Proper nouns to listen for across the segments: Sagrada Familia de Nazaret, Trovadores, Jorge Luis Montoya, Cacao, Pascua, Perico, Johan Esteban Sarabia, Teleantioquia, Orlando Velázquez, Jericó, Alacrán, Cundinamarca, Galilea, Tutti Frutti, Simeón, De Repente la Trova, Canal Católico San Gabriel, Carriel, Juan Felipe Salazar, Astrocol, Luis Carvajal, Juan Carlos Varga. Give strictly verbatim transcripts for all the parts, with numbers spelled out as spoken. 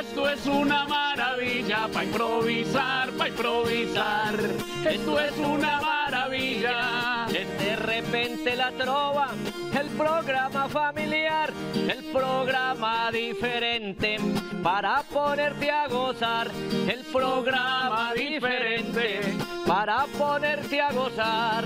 Esto es una maravilla para improvisar, para improvisar. Esto es una maravilla. De repente la trova, el programa familiar, el programa diferente para ponerte a gozar. El programa diferente para ponerte a gozar.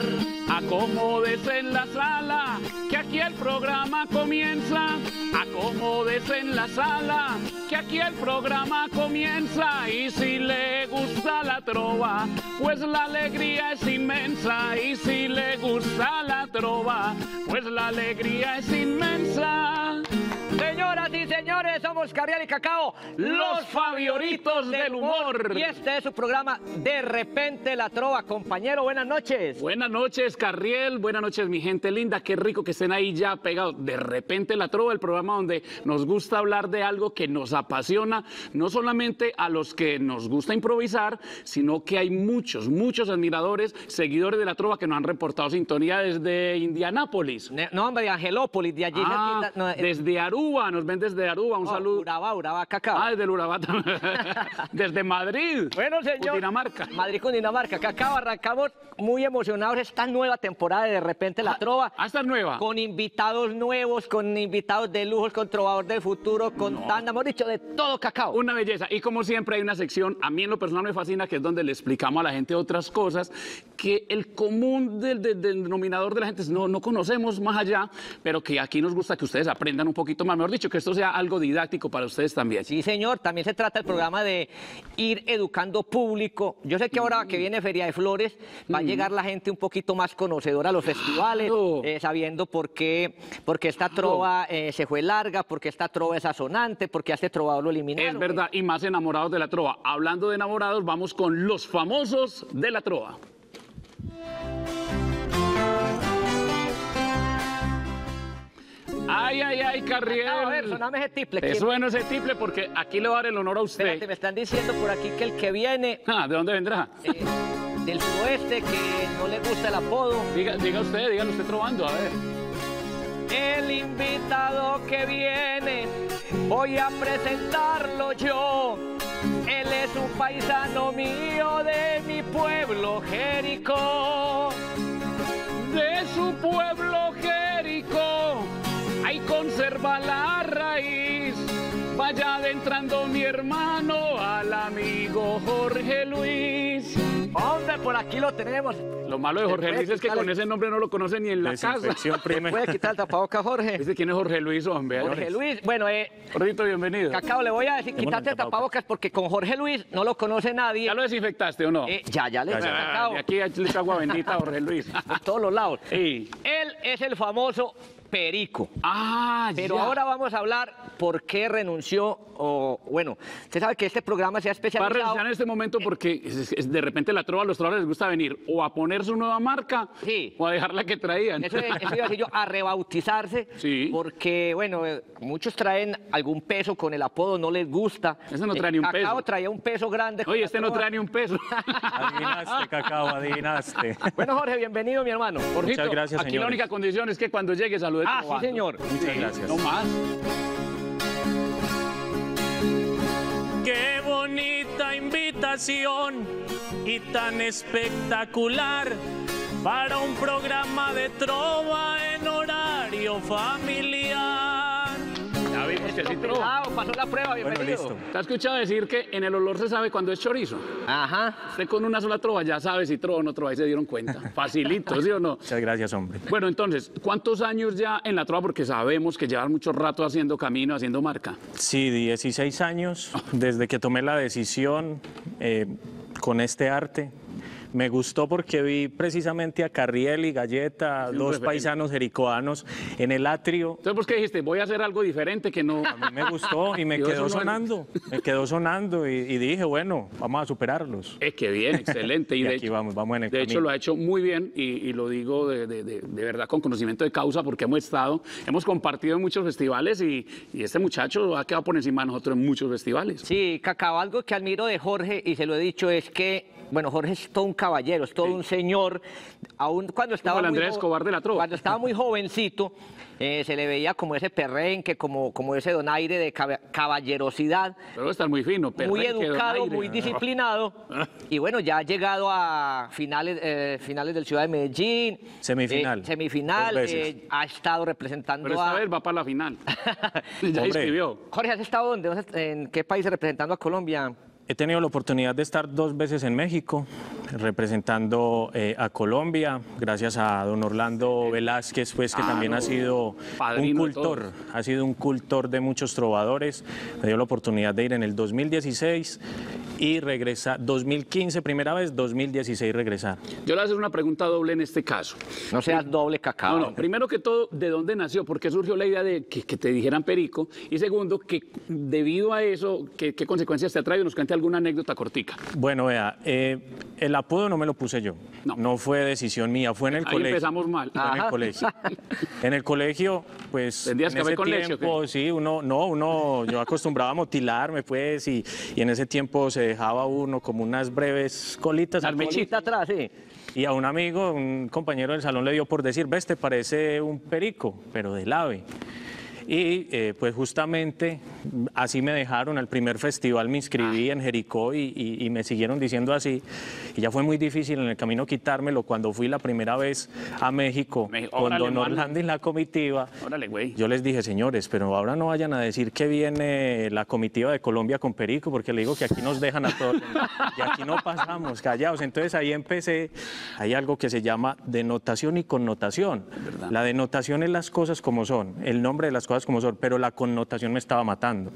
Acomódese en la sala, que aquí el programa comienza. Acomódese en la sala, que aquí el programa comienza. Y si le gusta la trova, pues la alegría es inmensa. Y si le gusta la trova, pues la alegría es inmensa. Señoras y señores, somos Carriel y Cacao, los favoritos del humor. Y este es su programa De Repente la Trova. Compañero, buenas noches. Buenas noches, Carriel. Buenas noches, mi gente linda. Qué rico que estén ahí ya pegados. De Repente la Trova, el programa donde nos gusta hablar de algo que nos apasiona, no solamente a los que nos gusta improvisar, sino que hay muchos, muchos admiradores, seguidores de la trova que nos han reportado sintonía desde Indianápolis. No, hombre, de Angelópolis, de allí. Ah, no, desde Aruba. Nos ven desde Aruba, un oh, saludo. Urabá, Urabá, Cacao. Ah, desde el Urabá también. Desde Madrid. Bueno, señor. Cundinamarca. Madrid, Cundinamarca. Cacao, arrancamos muy emocionados esta nueva temporada de De Repente la Trova. Ah, esta nueva. Con invitados nuevos, con invitados de lujo, con Trovador del Futuro, con no. Tanda, hemos dicho de todo, Cacao. Una belleza. Y como siempre hay una sección, a mí en lo personal me fascina, que es donde le explicamos a la gente otras cosas que el común del, del, del denominador de la gente no, no conocemos más allá, pero que aquí nos gusta que ustedes aprendan un poquito más. Mejor dicho, que esto sea algo didáctico para ustedes también. Sí, señor, también se trata el programa de ir educando público. Yo sé que ahora mm. que viene Feria de Flores mm. va a llegar la gente un poquito más conocedora a los festivales, oh. eh, sabiendo por qué, porque esta trova oh. eh, se fue larga, porque esta trova es asonante, porque a este trovador lo eliminaron. Es verdad, eh. y más enamorados de la trova. Hablando de enamorados, vamos con los famosos de la trova. Ay, ay, ay, Carriel. A ver, soname ese tiple. Te suena ese tiple porque aquí le va a dar el honor a usted. Espérate, me están diciendo por aquí que el que viene... Ah, ¿de dónde vendrá? Eh, del suroeste, que no le gusta el apodo. Diga, diga usted, dígalo usted trovando, a ver. El invitado que viene, voy a presentarlo yo. Él es un paisano mío de mi pueblo, Jericó. De su pueblo, Jericó. Ahí conserva la raíz, vaya adentrando mi hermano al amigo Jorge Luis. Hombre, por aquí lo tenemos. Lo malo de Jorge Luis es que con ese nombre no lo conoce ni en la casa. Puede quitar el tapabocas, Jorge. ¿Dice quién es Jorge Luis, hombre? Jorge Luis, bueno, eh... Jorgito, bienvenido. Cacao, le voy a decir, quítate el tapabocas porque con Jorge Luis no lo conoce nadie. ¿Ya lo desinfectaste o no? Eh, ya, ya le he aquí aquí le agua bendita a Jorge Luis. Por todos los lados. Sí. Él es el famoso... Perico. Ah, pero ya. Ahora vamos a hablar por qué renunció. O, bueno, usted sabe que este programa se ha especializado. Va a renunciar en este momento porque es, es, de repente la trova a los trovadores les gusta venir o a poner su nueva marca sí. o a dejar la que traían. Eso, es, eso iba a decir yo, a rebautizarse. Sí. Porque, bueno, muchos traen algún peso con el apodo, no les gusta. Ese no trae ni un Cacao peso. Cacao traía un peso grande. Oye, este no trae ni un peso. Adivinaste, Cacao, adivinaste. Bueno, Jorge, bienvenido, mi hermano. Jorgito, muchas gracias, señor. Aquí señores. La única condición es que cuando llegues a Ah, sí, señor. Muchas gracias. No más. Qué bonita invitación y tan espectacular para un programa de trova en horario familiar. Ya vimos que sí trova. Pasó la prueba, bienvenido. Bueno, listo. ¿Te has escuchado decir que en el olor se sabe cuando es chorizo? Ajá. Usted con una sola trova ya sabe si trova o no trova, ahí se dieron cuenta. Facilito, ¿sí o no? Muchas gracias, hombre. Bueno, entonces, ¿cuántos años ya en la trova? Porque sabemos que llevas mucho rato haciendo camino, haciendo marca. Sí, dieciséis años, desde que tomé la decisión eh, con este arte. Me gustó porque vi precisamente a Carriel y Galleta, sí, dos paisanos jericoanos, en el atrio. Entonces, ¿por qué dijiste? Voy a hacer algo diferente que no... A mí me gustó y me Dios quedó no sonando, es. me quedó sonando y, y dije, bueno, vamos a superarlos. Es que bien, excelente. Y, y de aquí hecho, vamos, vamos en el De camino. hecho, lo ha hecho muy bien y, y lo digo de, de, de, de verdad con conocimiento de causa porque hemos estado, hemos compartido en muchos festivales y, y este muchacho ha quedado por encima de nosotros en muchos festivales. Sí, Cacao, algo que admiro de Jorge y se lo he dicho es que Bueno, Jorge es todo un caballero, es todo sí. un señor. Aún cuando estaba, muy joven, de la trova. Cuando estaba muy jovencito, eh, se le veía como ese perrenque, como, como ese donaire de caballerosidad. Pero está muy fino, perrenque, muy educado, muy disciplinado. Y bueno, ya ha llegado a finales, eh, finales del Ciudad de Medellín. Semifinal. Eh, semifinal. Eh, ha estado representando Pero esta a... vez va para la final. Ya escribió. Jorge, ¿has estado dónde? ¿En qué país representando a Colombia? He tenido la oportunidad de estar dos veces en México, representando eh, a Colombia, gracias a don Orlando Velázquez, pues, que ah, también no. ha sido Padrino un cultor, ha sido un cultor de muchos trovadores. Me dio la oportunidad de ir en el dos mil dieciséis y regresar, dos mil quince primera vez, dos mil dieciséis regresar. Yo le voy a hacer una pregunta doble en este caso. No seas doble, Cacao. No, no, primero que todo, ¿de dónde nació? ¿Por qué surgió la idea de que, que te dijeran Perico? Y segundo, que debido a eso, ¿qué, qué consecuencias te ha traído? Nos cante alguna anécdota cortica. Bueno, vea, eh, el apodo no me lo puse yo, no, no fue decisión mía, fue en el Ahí colegio. empezamos mal. Fue en el colegio. En el colegio, pues, ¿Tendrías en que ese con tiempo, sí, uno, no, uno, yo acostumbraba a motilarme, pues, y, y en ese tiempo se dejaba uno como unas breves colitas. Las mechitas atrás, sí. Y a un amigo, un compañero del salón le dio por decir, ves, te parece un perico, pero del ave. Y eh, pues justamente así me dejaron, al primer festival me inscribí ah. en Jericó y, y, y me siguieron diciendo así. Y ya fue muy difícil en el camino quitármelo cuando fui la primera vez a México, México. con Órale, don Orlando y la comitiva. Órale, güey. Yo les dije, señores, pero ahora no vayan a decir que viene la comitiva de Colombia con Perico, porque le digo que aquí nos dejan a todos y aquí no pasamos, callados. Entonces ahí empecé, hay algo que se llama denotación y connotación. La denotación es las cosas como son, el nombre de las cosas como son, pero la connotación me estaba matando.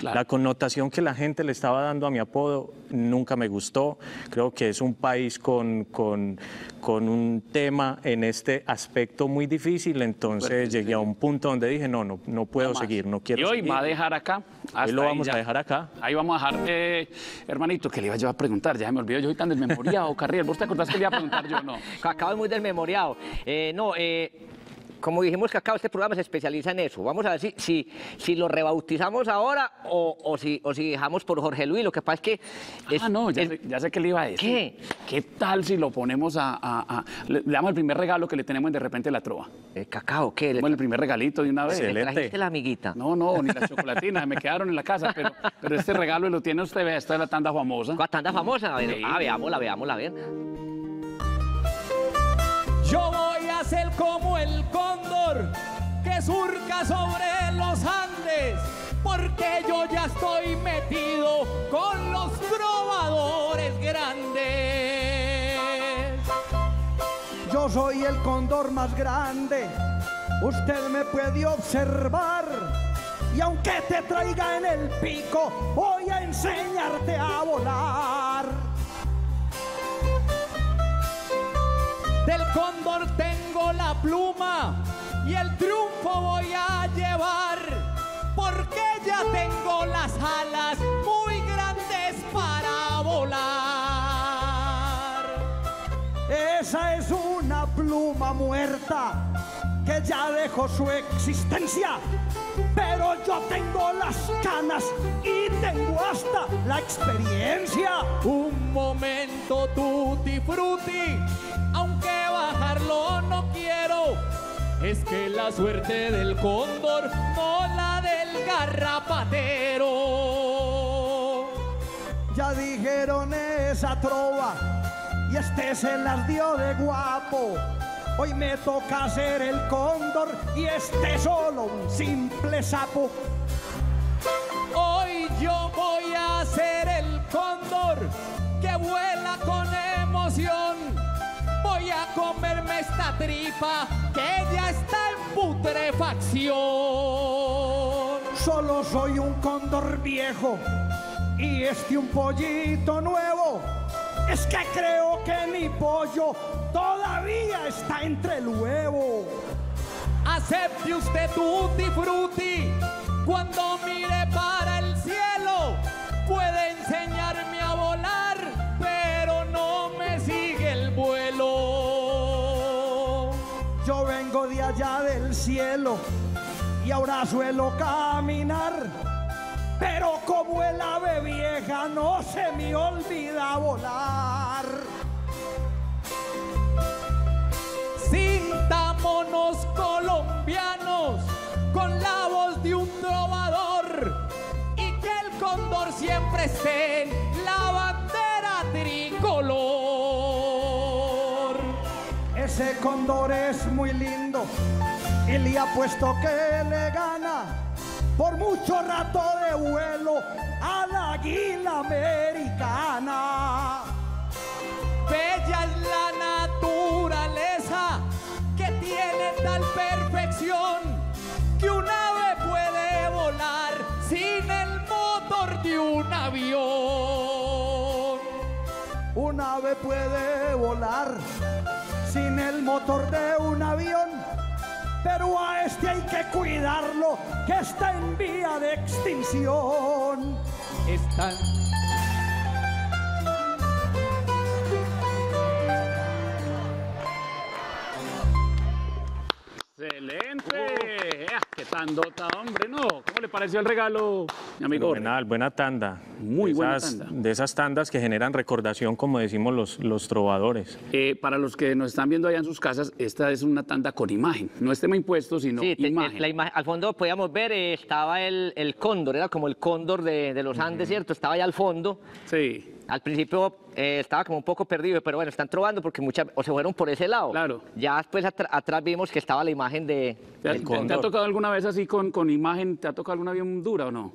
Claro. La connotación que la gente le estaba dando a mi apodo nunca me gustó. Creo que es un país con, con, con un tema en este aspecto muy difícil, entonces pero, llegué sí. a un punto donde dije, no, no, no puedo Además, seguir, no quiero Y hoy seguir. va a dejar acá. Hasta hoy lo vamos a dejar acá. Ahí vamos a dejar, eh, hermanito, que le iba yo a preguntar, ya me olvidó, yo soy tan desmemoriado, Carriel, ¿vos te acordás que le iba a preguntar yo? No. Acabo muy desmemoriado. Eh, no, eh... Como dijimos, Cacao, este programa se especializa en eso. Vamos a ver si, si, si lo rebautizamos ahora o, o, si, o si dejamos por Jorge Luis. Lo que pasa es que... Es, ah, no, ya, es, sé, ya sé que le iba a decir. ¿Qué? ¿Qué tal si lo ponemos a... a, a le, le damos el primer regalo que le tenemos en De Repente la Trova. Eh, Cacao, ¿qué? Bueno, el primer regalito de una vez. ¿Le trajiste la amiguita? No, no, ni las chocolatinas, me quedaron en la casa, pero, pero este regalo lo tiene usted, vea, esta es la tanda famosa. ¿La tanda famosa? A ver, sí. ah, veámosla, veámosla, a ver. Yo voy a ser como el cóndor que surca sobre los Andes, porque yo ya estoy metido con los trovadores grandes. Yo soy el cóndor más grande, usted me puede observar, y aunque te traiga en el pico, voy a enseñarte a volar. Del cóndor tengo la pluma y el triunfo voy a llevar, porque ya tengo las alas muy grandes para volar. Esa es una pluma muerta que ya dejó su existencia, pero yo tengo las canas y tengo hasta la experiencia. Un momento, Tutti Frutti, aunque bajarlo no quiero, es que la suerte del cóndor no la del garrapatero. Ya dijeron esa trova y este se las dio de guapo. Hoy me toca ser el cóndor y este solo un simple sapo. Hoy yo voy a ser el cóndor que vuela con emoción. Voy a comerme esta tripa que ya está en putrefacción. Solo soy un cóndor viejo y este un pollito nuevo. Es que creo que mi pollo todavía está entre el huevo. Acepte usted Tutti Frutti, cuando mire para el cielo, puede enseñarme a volar, pero no me sigue el vuelo. Yo vengo de allá del cielo y ahora suelo caminar, pero como el ave vieja no se me olvida volar. enaltecen la bandera tricolor. Ese cóndor es muy lindo y le apuesto que le gana por mucho rato de vuelo a la águila americana. Bella es la naturaleza que tiene tal perfección que un ave puede volar sin el motor de un avión. Un ave puede volar sin el motor de un avión, pero a este hay que cuidarlo, que está en vía de extinción. Está... ¡Excelente! Uh. ¡Qué tandota, hombre! No, ¿cómo le pareció el regalo, mi amigo? Fenomenal, buena tanda. Muy buena tanda. De esas tandas que generan recordación, como decimos los, los trovadores. Eh, para los que nos están viendo allá en sus casas, esta es una tanda con imagen. No es tema impuesto, sino sí, imagen. Te, la imagen. Al fondo podíamos ver, eh, estaba el, el cóndor, era como el cóndor de, de los Andes, uh-huh. ¿Cierto? Estaba allá al fondo. Sí. Al principio eh, estaba como un poco perdido, pero bueno, están trovando porque muchas o se fueron por ese lado. Claro. Ya después atr atrás vimos que estaba la imagen de... ¿Te, del cóndor? ¿Te ha tocado alguna vez así con, con imagen? ¿Te ha tocado alguna bien dura o no?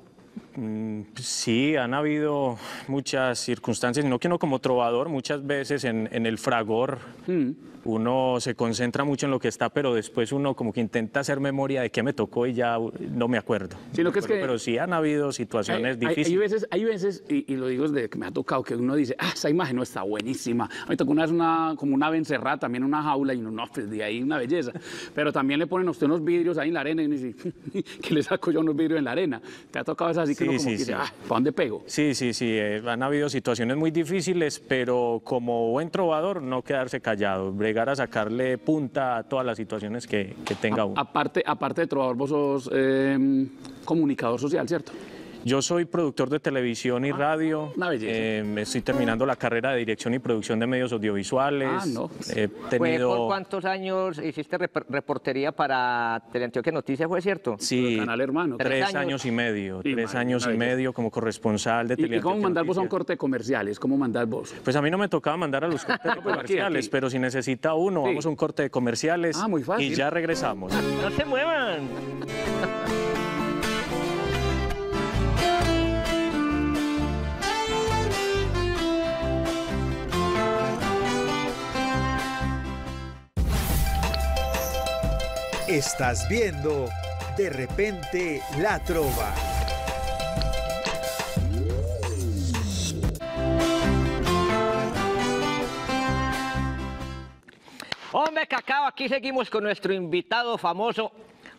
Mm, sí, han habido muchas circunstancias, sino que no como trovador, muchas veces en, en el fragor mm. uno se concentra mucho en lo que está, pero después uno como que intenta hacer memoria de qué me tocó y ya no me acuerdo. Sí, lo que es que... Pero sí han habido situaciones hay, difíciles. Hay, hay veces, hay veces y, y lo digo desde que me ha tocado, que uno dice, ah, esa imagen no está buenísima. A mí me tocó una vez una, como una ave encerrada, también una jaula, y uno, no, pues de ahí una belleza. Pero también le ponen a usted unos vidrios ahí en la arena y uno dice, ¿qué le saco yo unos vidrios en la arena? ¿Te ha tocado esas? Así que sí, uno como sí, que dice, sí. Ah, ¿para dónde pego? Sí, sí, sí, eh, han habido situaciones muy difíciles, pero como buen trovador, no quedarse callado, bregar a sacarle punta a todas las situaciones que, que tenga a, uno. Aparte, aparte de trovador, vos sos eh, comunicador social, ¿cierto? Yo soy productor de televisión y ah, radio, eh, estoy terminando la carrera de dirección y producción de medios audiovisuales. Ah, no. He tenido... ¿Por cuántos años hiciste rep reportería para Teleantioquia Noticias, fue cierto? Sí, el canal hermano. Tres, tres años. años y medio, sí, tres madre, años y medio como corresponsal de Teleantioquia. ¿Y cómo mandar vos a un corte comerciales? ¿Cómo mandar vos? Pues a mí no me tocaba mandar a los cortes no, comerciales, aquí, aquí. Pero si necesita uno, sí. Vamos a un corte de comerciales ah, muy fácil. Y ya regresamos. ¡No se muevan! Estás viendo De Repente la Trova. Hombre, Cacao, aquí seguimos con nuestro invitado famoso,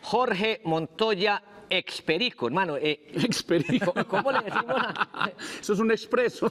Jorge Montoya. Experico, hermano. Eh, Experico. ¿Cómo le decimos? A... Eso es un expreso.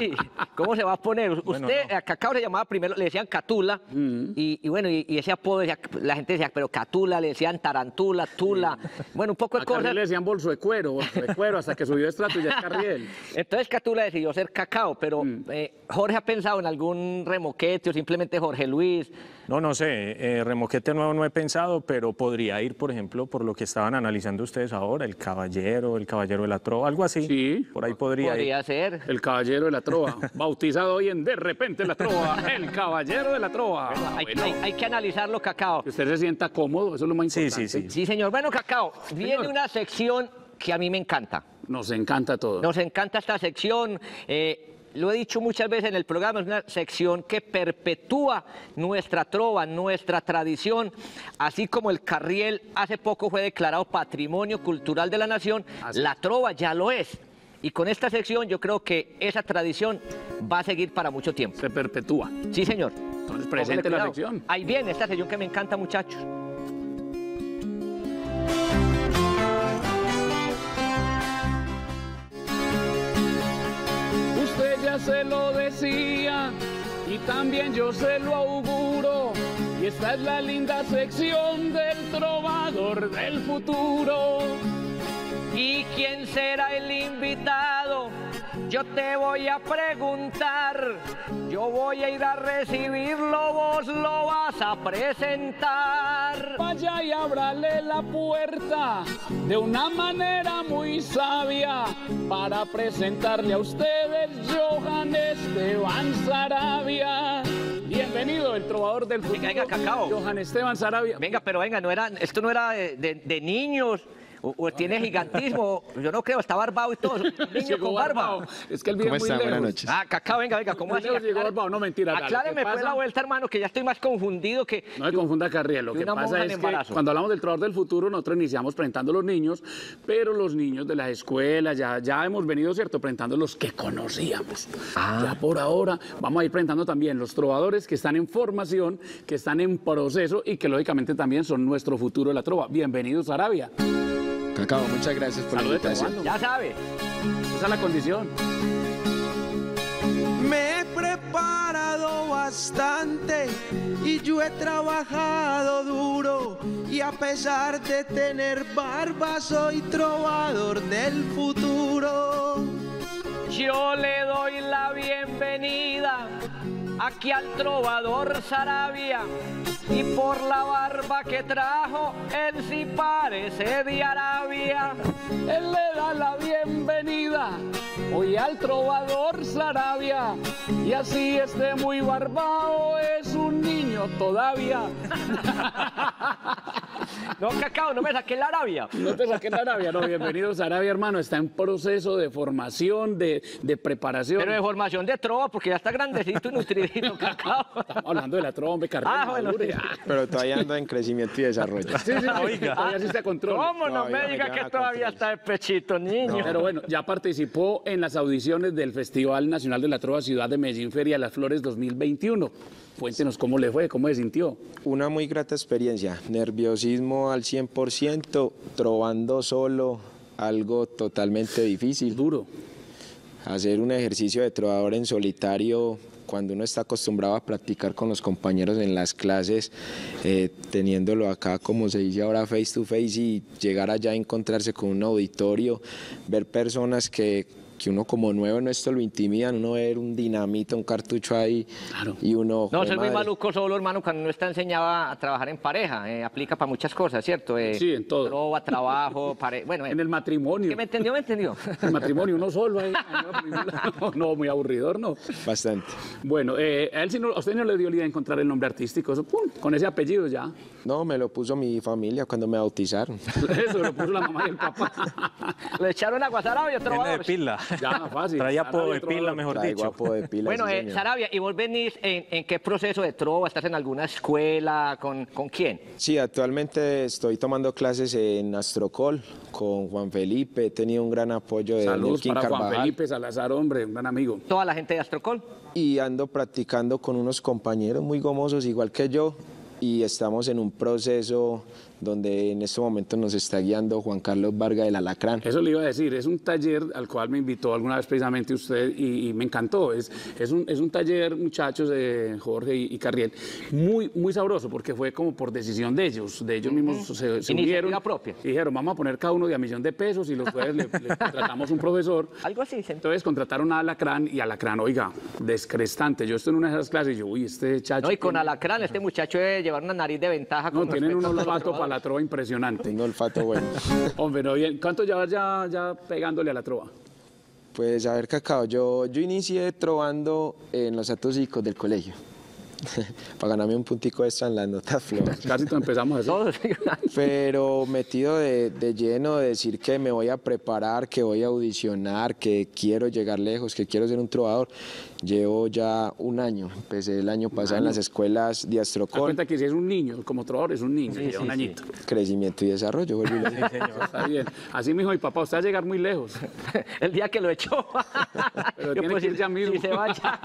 Sí. ¿Cómo se va a poner? Usted, bueno, no. A Cacao se llamaba primero, le decían Catula, mm. y, y bueno, y, y ese apodo, decía, la gente decía, pero Catula, le decían Tarantula, Tula, mm. bueno, un poco de a cosas. A Carriel le decían bolso de cuero, bolso de cuero, hasta que subió de estrato y ya es Carriel. Entonces Catula decidió ser Cacao, pero mm. eh, Jorge ha pensado en algún remoquete o simplemente Jorge Luis. No, no sé, eh, remoquete nuevo no he pensado, pero podría ir, por ejemplo, por lo que estaban analizando ustedes ahora, el caballero, el caballero de la trova, algo así. Sí, por ahí podría, podría ser. El caballero de la trova, bautizado hoy en De Repente la Trova, el caballero de la trova. Bueno, hay, bueno. Hay, hay que analizarlo, Cacao. Que usted se sienta cómodo, eso es lo más importante. Sí, sí, sí. Sí, señor. Bueno, Cacao, señor. Viene una sección que a mí me encanta. Nos encanta todo. Nos encanta esta sección. Eh, Lo he dicho muchas veces en el programa, es una sección que perpetúa nuestra trova, nuestra tradición, así como el Carriel hace poco fue declarado Patrimonio Cultural de la Nación, así. La trova ya lo es. Y con esta sección yo creo que esa tradición va a seguir para mucho tiempo. Se perpetúa. Sí, señor. Entonces presente la sección. Ahí viene esta sección que me encanta, muchachos. Se lo decía y también yo se lo auguro, y esta es la linda sección del trovador del futuro. ¿Y quién será el invitado? Yo te voy a preguntar, yo voy a ir a recibirlo, vos lo vas a presentar. entrar. Vaya y ábrale la puerta de una manera muy sabia para presentarle a ustedes Johan Esteban Sarabia. Bienvenido, el trovador del futuro. Venga, Cacao. Johan Esteban Sarabia. Venga, pero venga, no era, esto no era de, de, de niños. O, o tiene gigantismo, yo no creo, está barbado y todo, niño llegó con barba. Barbao. Es que el video es muy lejos. Buenas noches. Ah, Cacao, venga, venga, ¿cómo así? Llegó barbado, no, mentira. Acláreme pues la vuelta, hermano, que ya estoy más confundido que... No me confunda, Carriel, lo que pasa es que cuando hablamos del trovador del futuro, nosotros iniciamos presentando a los niños, pero los niños de las escuelas, ya, ya hemos venido, ¿cierto?, presentando los que conocíamos. Ah. Ya por ahora vamos a ir presentando también los trovadores que están en formación, que están en proceso y que lógicamente también son nuestro futuro de la trova. Bienvenidos a Arabia. Cacao, muchas gracias por Salud la invitación. Tomando. Ya sabe, esa es la condición. Me he preparado bastante y yo he trabajado duro y a pesar de tener barba soy trovador del futuro. Yo le doy la bienvenida aquí al trovador Sarabia. Y por la barba que trajo, él sí parece de Arabia. Él le da la bienvenida hoy al trovador Sarabia. Y así esté muy barbao, es un niño todavía. No, Cacao, no me saqué la Arabia. No te saqué la Arabia, no. Bienvenidos a Arabia, hermano. Está en proceso de formación, de, de preparación. Pero de formación de trova, porque ya está grandecito y nutridito, Cacao. Estamos hablando de la trova, hombre, Carriel. Ah, bueno, sí. Pero todavía anda en crecimiento y desarrollo. Sí, sí, oiga. Todavía sí está control. ¿Cómo no todavía me diga que todavía está de pechito, niño? No. Pero bueno, ya participó en las audiciones del Festival Nacional de la Trova Ciudad de Medellín, Feria de las Flores dos mil veintiuno. Cuéntenos cómo le fue, cómo se sintió. Una muy grata experiencia, nerviosismo al cien por ciento, trovando solo, algo totalmente difícil. Duro. Hacer un ejercicio de trovador en solitario, cuando uno está acostumbrado a practicar con los compañeros en las clases, eh, teniéndolo acá, como se dice ahora, face to face, y llegar allá a encontrarse con un auditorio, ver personas que... que uno como nuevo en esto lo intimidan, uno ver un dinamito, un cartucho ahí, claro. Y uno... No, soy muy maluco solo, hermano, cuando uno está enseñado a trabajar en pareja, eh, aplica para muchas cosas, ¿cierto? Eh, sí, en todo. Trova, trabajo, pare... bueno... Eh, en el matrimonio. ¿Qué me entendió, me entendió? El matrimonio, uno solo ahí. No, no, muy aburridor, ¿no? Bastante. Bueno, eh, a, él, si no, a usted no le dio la idea de encontrar el nombre artístico, eso, pum, con ese apellido ya. No, me lo puso mi familia cuando me bautizaron. Eso, lo puso la mamá y el papá. Le echaron agua a Sarabia, trovador. Ya, no, fácil. Traía apodo de pila, mejor dicho. De pila, bueno, eh, Sarabia, ¿y vos venís en, en qué proceso de trova? ¿Estás en alguna escuela? ¿Con, ¿Con quién? Sí, actualmente estoy tomando clases en Astrocol con Juan Felipe. He tenido un gran apoyo de Luis Carvajal. Saludos para Juan Felipe Salazar, hombre, un gran amigo. ¿Toda la gente de Astrocol? Y ando practicando con unos compañeros muy gomosos, igual que yo, y estamos en un proceso donde en este momento nos está guiando Juan Carlos Varga del Alacrán. Eso le iba a decir, es un taller al cual me invitó alguna vez precisamente usted y, y me encantó. Es, es, un, es un taller, muchachos, de Jorge y, y Carriel, muy, muy sabroso, porque fue como por decisión de ellos, de ellos mismos. Uh-huh. se, se unieron propia. Y dijeron, vamos a poner cada uno de a millón de pesos y los jueves le, le contratamos un profesor. Algo así, ¿sí? Entonces contrataron a Alacrán y Alacrán, oiga, descrestante. Yo estoy en una de esas clases y yo, uy, este chacho... No, y con tiene... Alacrán, este muchacho debe llevar una nariz de ventaja. No, con tienen unos olfatos la trova impresionante. Tengo olfato bueno. Hombre, no, bien. ¿Cuánto llevas ya, ya pegándole a la trova? Pues, a ver, Cacao, yo, yo inicié trovando en los actos cívicos del colegio. Para ganarme un puntico extra en las notas flojas. Casi empezamos así. Todos. Pero metido de, de lleno de decir que me voy a preparar, que voy a audicionar, que quiero llegar lejos, que quiero ser un trovador. Llevo ya un año, empecé el año pasado año. en las escuelas de Astrocol. Cuenta que si es un niño, como trovador es un niño, sí, sí, un añito. Sí. Crecimiento y desarrollo. Sí, señor. Está bien. Así mismo mi papá, usted va a llegar muy lejos. El día que lo echó. Pero tiene pues, que ir ya mismo. Si se vaya.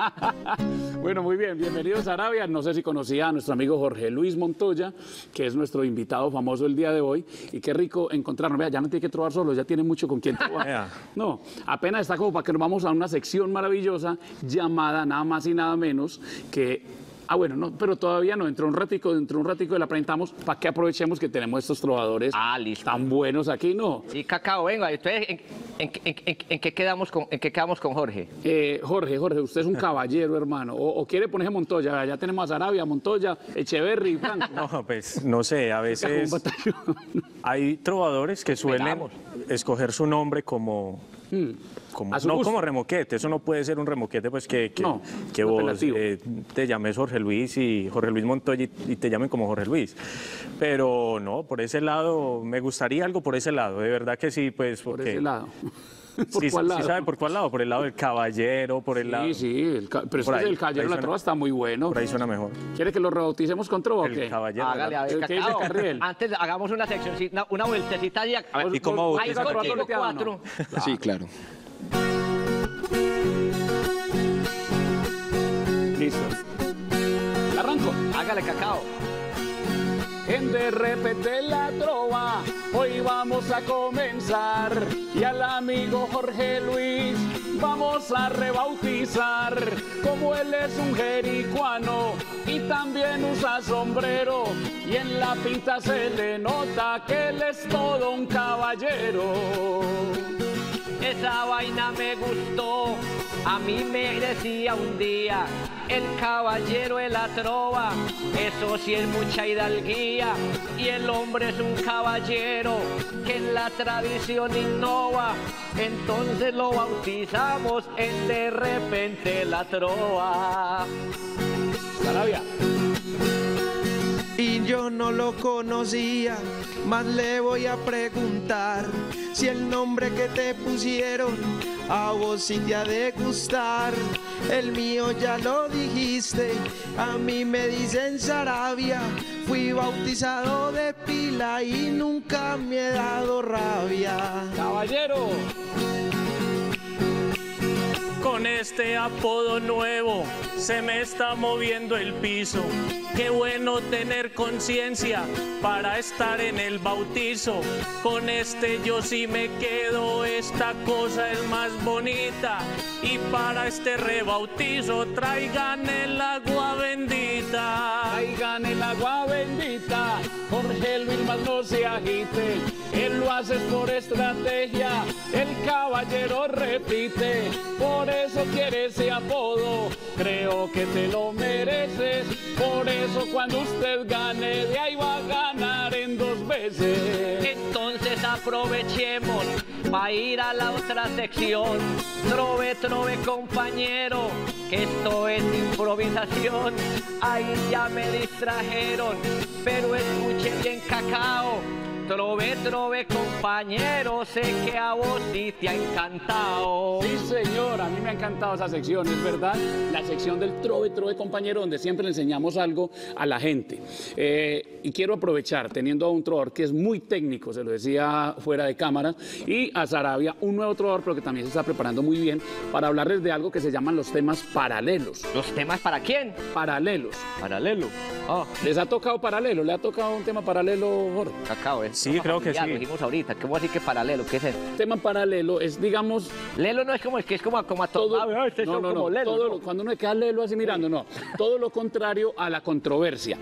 Bueno, muy bien, bienvenidos a Arabia. No sé si conocía a nuestro amigo Jorge Luis Montoya, que es nuestro invitado famoso el día de hoy, y qué rico encontrarnos. Vea, ya no tiene que trobar solo, ya tiene mucho con quien trobar. No, apenas está como para que nos vamos a una sección maravillosa, ya llamada nada más y nada menos que Ah, bueno, no, pero todavía no, dentro de un ratico, dentro de un ratico la presentamos para que aprovechemos que tenemos estos trovadores ah, listo. tan buenos aquí, ¿no? Sí, Cacao, venga, entonces, ¿en, en, en, en, en, qué, quedamos con, ¿en qué quedamos con Jorge? Eh, Jorge, Jorge, usted es un caballero, hermano, o, o quiere ponerse Montoya, ya tenemos a Sarabia, Montoya, Echeverry, Franco. No, pues, no sé, a veces hay trovadores que suelen Esperamos. escoger su nombre como... Hmm. Como, no gusto. como remoquete, eso no puede ser un remoquete, pues que, que, no, que vos eh, te llames Jorge Luis y Jorge Luis Montoya y, y te llamen como Jorge Luis. Pero no, por ese lado, me gustaría algo por ese lado, de verdad que sí, pues porque... Por ese lado. ¿Por sí, cuál lado? Sí, ¿sabe por cuál lado? Por el lado del caballero, por el sí, lado... Sí, sí, el ca... pero es que el caballero de la trova está muy bueno. Por ahí suena mejor. ¿Quiere que lo rebauticemos con trova el o qué? El caballero. Hágale, a ver, Cacao. Carriel. Antes hagamos una sección, una vueltecita y... A ver, ¿y cómo bautiza? cuatro. Sí, claro. Listo. Arranco. Hágale, Cacao. En De Repente la Trova, hoy vamos a comenzar, y al amigo Jorge Luis vamos a rebautizar. Como él es un jericuano y también usa sombrero, y en la pinta se le nota que él es todo un caballero. Esa vaina me gustó, a mí me decía un día, el caballero de la trova, eso sí es mucha hidalguía, y el hombre es un caballero que en la tradición innova, entonces lo bautizamos en De Repente la Trova. Sarabia. Y yo no lo conocía, más le voy a preguntar si el nombre que te pusieron a vos sí te ha de gustar. El mío ya lo dijiste, a mí me dicen Sarabia, fui bautizado de pila y nunca me he dado rabia. Caballero. Con este apodo nuevo se me está moviendo el piso. Qué bueno tener conciencia para estar en el bautizo. Con este yo sí me quedo, esta cosa es más bonita. Y para este rebautizo traigan el agua bendita. Traigan el agua bendita, Jorge Luis más no se agite. Él lo hace por estrategia, el caballero repite. Por eso quiere ese apodo, creo que te lo mereces. Por eso cuando usted gane, de ahí va a ganar en dos veces. Entonces aprovechemos para ir a la otra sección. Trove, trove, compañero, que esto es improvisación. Ahí ya me distrajeron, pero escuche bien, Cacao. Trove, trove, compañero, sé que a vos sí te ha encantado. Sí, señor, a mí me ha encantado esa sección, es verdad, la sección del trove, trove, compañero, donde siempre le enseñamos algo a la gente. Eh, y quiero aprovechar, teniendo a un trovador que es muy técnico, se lo decía fuera de cámara, y a Sarabia, un nuevo trovador, pero que también se está preparando muy bien, para hablarles de algo que se llaman los temas paralelos. ¿Los temas para quién? Paralelos. Paralelo. Oh. ¿Les ha tocado paralelo? ¿Le ha tocado un tema paralelo, Jorge? Cacao, ¿eh? Sí, creo que sí. Lo dijimos ahorita. ¿Qué voy a decir que paralelo? ¿Qué es eso? Tema paralelo es, digamos... Lelo no es como, es que es como, como a todo... Ah, este no, no, como no. Lelo, todo ¿no? Lo, cuando uno se queda lelo así mirando, sí. no. Todo lo contrario a la controversia.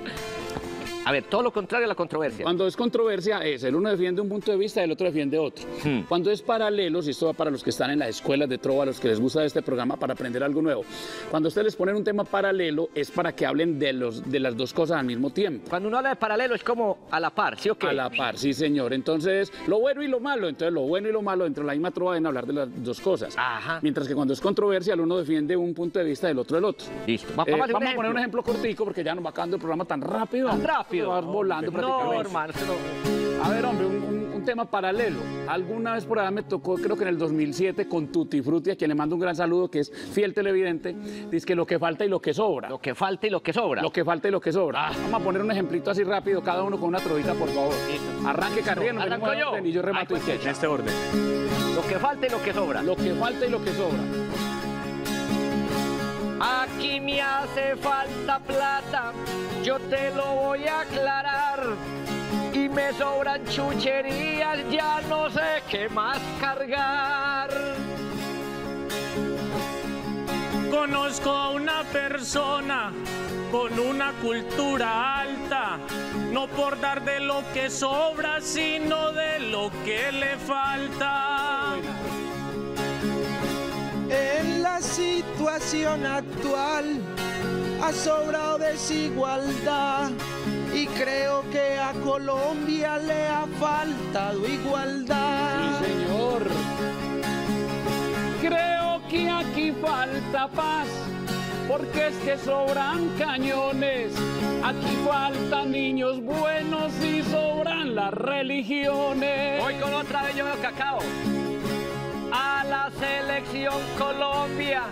A ver, todo lo contrario a la controversia. Cuando es controversia es, el uno defiende un punto de vista, el otro defiende otro. Hmm. Cuando es paralelo, y esto va para los que están en las escuelas de trova, a los que les gusta este programa, para aprender algo nuevo. Cuando ustedes les ponen un tema paralelo, es para que hablen de, los, de las dos cosas al mismo tiempo. Cuando uno habla de paralelo es como a la par, ¿sí o qué? A la par, sí señor. Entonces, lo bueno y lo malo. Entonces, lo bueno y lo malo dentro de la misma trova deben hablar de las dos cosas. Ajá. Mientras que cuando es controversia, el uno defiende un punto de vista, el otro el otro. Listo. Eh, vamos a ejemplo. poner un ejemplo cortico, porque ya nos va acabando el programa tan rápido. Tan rápido. Vas no, volando no, hermano, no. A ver, hombre, un, un, un tema paralelo. Alguna vez por allá me tocó, creo que en el dos mil siete, con Tutti Frutti, a quien le mando un gran saludo, que es fiel televidente. Dice que lo que falta y lo que sobra. Lo que falta y lo que sobra. Lo que falta y lo que sobra. Ah. Vamos a poner un ejemplito así rápido, cada uno con una trovita, por favor. Listo. Arranque, Carriel, no, arranco yo. Orden, y yo remato Ay, pues, en este orden. Lo que falta y lo que sobra. Lo que falta y lo que sobra. Aquí me hace falta plata, yo te lo voy a aclarar. Y me sobran chucherías, ya no sé qué más cargar. Conozco a una persona con una cultura alta, no por dar de lo que sobra, sino de lo que le falta. En la situación actual ha sobrado desigualdad y creo que a Colombia le ha faltado igualdad. Sí, señor. Creo que aquí falta paz, porque es que sobran cañones, aquí faltan niños buenos y sobran las religiones. Hoy con otra vez yo veo Cacao. A la selección Colombia,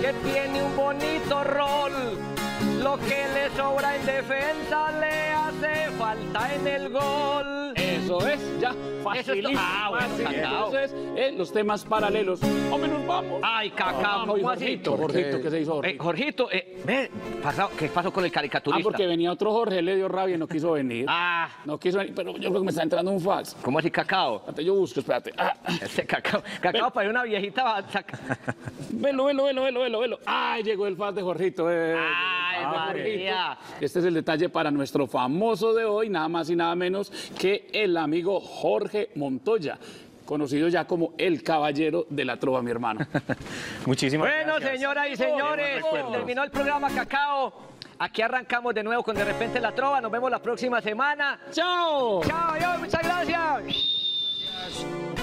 que tiene un bonito rol, lo que le sobra en defensa le hace falta en el gol. Eso es, ya, facilísimo. Es ah, bueno, fácil. Entonces, eh, los temas paralelos. O menos vamos. Ay, Cacao, ¿cómo así? Jorgito, que se hizo Jorgito. Eh, Jorgito, eh, ve, pasado, ¿qué pasó con el caricaturista? Ah, porque venía otro Jorge, le dio rabia y no quiso venir. Ah. No quiso venir, pero yo creo que me está entrando un fax. ¿Cómo así, Cacao? Espérate, yo busco, espérate. Ah. Este Cacao, Cacao para una viejita va a sacar. Velo, velo, velo, velo, velo, velo. Ay, llegó el fax de Jorgito. Eh, Ay, María. Jorgito. Este es el detalle para nuestro famoso de hoy, nada más y nada menos que el amigo Jorge Montoya, conocido ya como el caballero de la trova, mi hermano. Muchísimas bueno, gracias. Bueno, señoras y señores, oh, terminó el programa Cacao. Aquí arrancamos de nuevo con De Repente la Trova. Nos vemos la próxima semana. ¡Chao! ¡Chao! Dios, muchas gracias. Gracias.